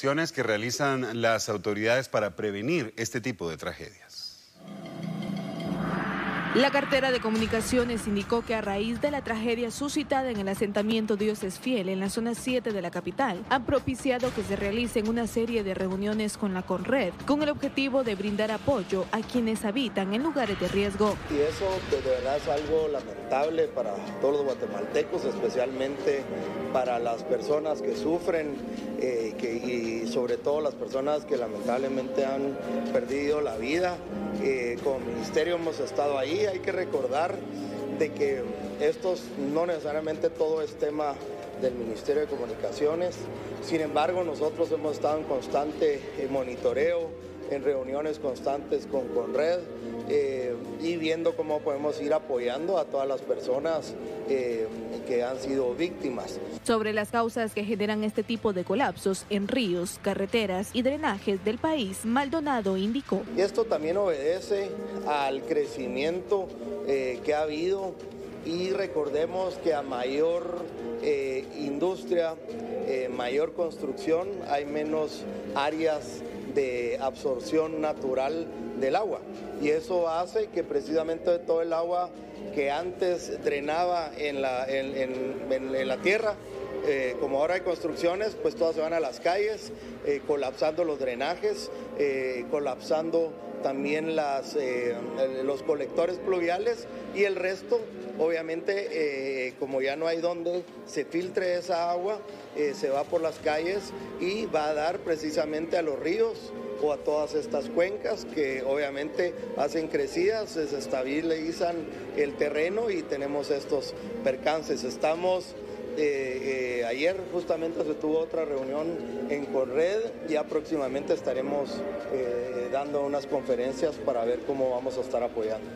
Acciones que realizan las autoridades para prevenir este tipo de tragedias. La cartera de comunicaciones indicó que a raíz de la tragedia suscitada en el asentamiento Dioses Fiel en la zona 7 de la capital, han propiciado que se realicen una serie de reuniones con la Conred con el objetivo de brindar apoyo a quienes habitan en lugares de riesgo. Y eso de verdad es algo lamentable para todos los guatemaltecos, especialmente para las personas que sufren y sobre todo las personas que lamentablemente han perdido la vida. Como ministerio hemos estado ahí. Hay que recordar de que estos no necesariamente todo es tema del Ministerio de Comunicaciones, sin embargo nosotros hemos estado en constante monitoreo, en reuniones constantes con Conred y viendo cómo podemos ir apoyando a todas las personas que han sido víctimas. Sobre las causas que generan este tipo de colapsos en ríos, carreteras y drenajes del país, Maldonado indicó. Esto también obedece al crecimiento que ha habido y recordemos que a mayor industria, mayor construcción, hay menos áreas de absorción natural del agua y eso hace que precisamente todo el agua que antes drenaba en la tierra, como ahora hay construcciones, pues todas se van a las calles, colapsando los drenajes, colapsando también los colectores pluviales y el resto, obviamente, como ya no hay donde se filtre esa agua, se va por las calles y va a dar precisamente a los ríos o a todas estas cuencas que obviamente hacen crecidas, se estabilizan el terreno y tenemos estos percances. Estamos... ayer justamente se tuvo otra reunión en Conred y próximamente estaremos dando unas conferencias para ver cómo vamos a estar apoyando.